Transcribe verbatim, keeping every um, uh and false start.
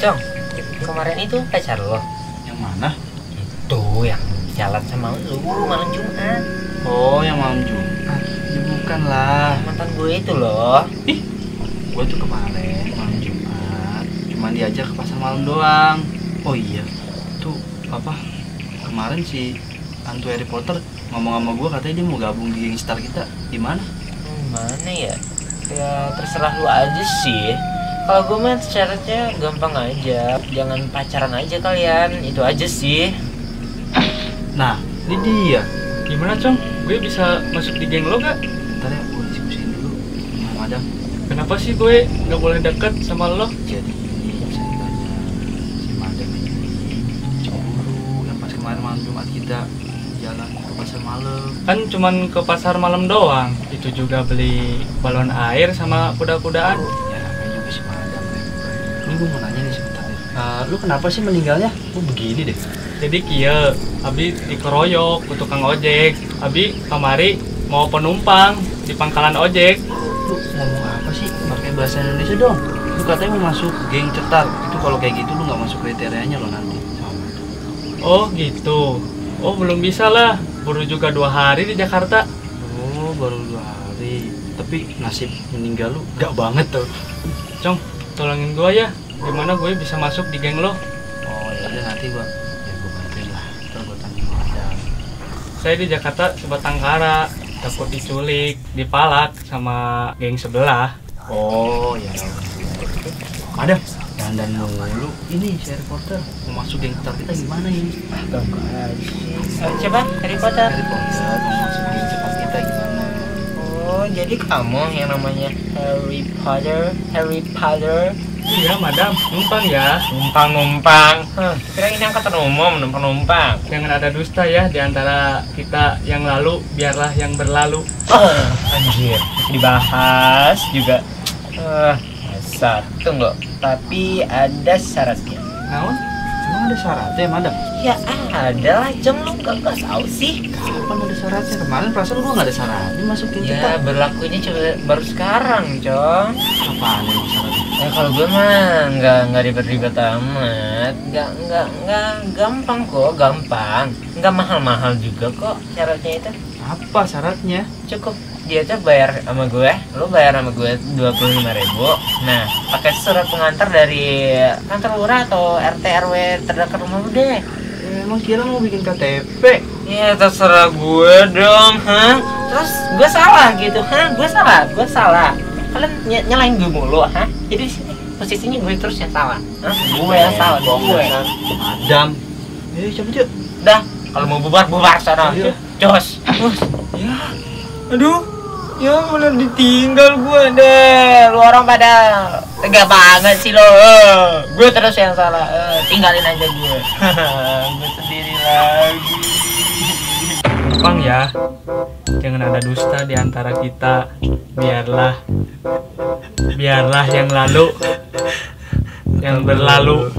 Cong, kemarin itu pacar lo. Yang mana? Itu yang jalan sama lu malam Jumat. Oh, yang malam Jumat. Ya bukan lah. Mantan gue itu loh. Ih, gue tuh kemarin malam Jumat cuman diajak ke pasar malam doang. Oh iya, tuh apa kemarin si Antu Harry Potter ngomong sama gue katanya dia mau gabung di Gangstar kita. Di mana? Hmm, mana ya? Ya terserah lu aja sih. Kalau gue mah syaratnya gampang aja, jangan pacaran aja kalian, itu aja sih. Nah, ini dia. Gimana Cong? Gue bisa masuk di geng lo gak? Bentar ya, gue diskusiin dulu sama Adam. Kenapa sih gue gak boleh deket sama lo? Jadi ini ceritanya si Madam ini cemburu yang pas kemarin malam Jumat kita jalan ke pasar malam. Kan cuman ke pasar malam doang. Itu juga beli balon air sama kuda-kudaan. Gue mau nanya nih sebentar ya. Uh, lu kenapa sih meninggalnya? Lu begini deh. Jadi kia, abi dikeroyok ke tukang ojek, abi kamari mau penumpang di pangkalan ojek. Lu ngomong apa sih? Pakai bahasa Indonesia dong. Lu katanya mau masuk geng cetar. Itu kalau kayak gitu lu nggak masuk kriterianya lo nanti. Oh gitu. Oh belum bisa lah. Baru juga dua hari di Jakarta. Oh baru dua hari. Tapi nasib meninggal lu gak banget tuh. Cong, tolongin gua ya. Gimana gue bisa masuk di geng lo? Oh ya udah nanti gua, ya gua bantuin lah. Ntar gua tanya sama Adam. Saya di Jakarta sebat Tangkara, takut diculik, dipalak sama geng sebelah. Oh ya. Adam, dan dan lu ini si Harry Potter mau masuk geng cetar kita gimana ini? Ah gampang aja. Coba Harry Potter. Harry Potter mau masuk geng cetar kita gimana? Oh jadi kamu yang namanya Harry Potter, Harry Potter. Iya Madam, numpang ya. Numpang-numpang. Hah, kirain angkatan umum, numpang-numpang. Jangan ada dusta ya diantara kita yang lalu, biarlah yang berlalu. Oh, anjir, dibahas juga. Uh, satu nggak, tapi ada syaratnya. Naon? Emang ada syaratnya Madam? Ya ada lah, Cong, lu nggak tahu sih. Kapan ada syaratnya? Kemarin perasaan gua nggak ada syaratnya masukin kita. Ya berlakunya baru sekarang, Cong. Apaan yang syaratnya? Ya kalau gue mah nggak nggak ribet-ribet amat, nggak nggak nggak gampang kok, gampang, nggak mahal-mahal juga kok syaratnya itu. Apa syaratnya? Cukup dia tuh bayar sama gue, lo bayar sama gue dua puluh lima ribu. Nah pakai surat pengantar dari kantor lurah atau R T R W terdekat rumah lo deh. Emang kira mau bikin K T P? Ya terserah gue dong, hah? Terus gue salah gitu, hah? Gue salah, gue salah. Kalian ny nyalain gue mulu, hah? Jadi di sini posisinya gue terus yang salah, hah? Gue yang salah, gue. Adam, eh coba yuk. Dah, kalau mau bubar bubar sana. Jos, ya, aduh, ya malah ditinggal gue deh. Lu orang pada tega banget sih lo. Gue terus yang salah, tinggalin aja gue. Gue sendiri lagi. Bang ya, jangan ada dusta di antara kita. Biarlah, biarlah yang lalu, yang berlalu.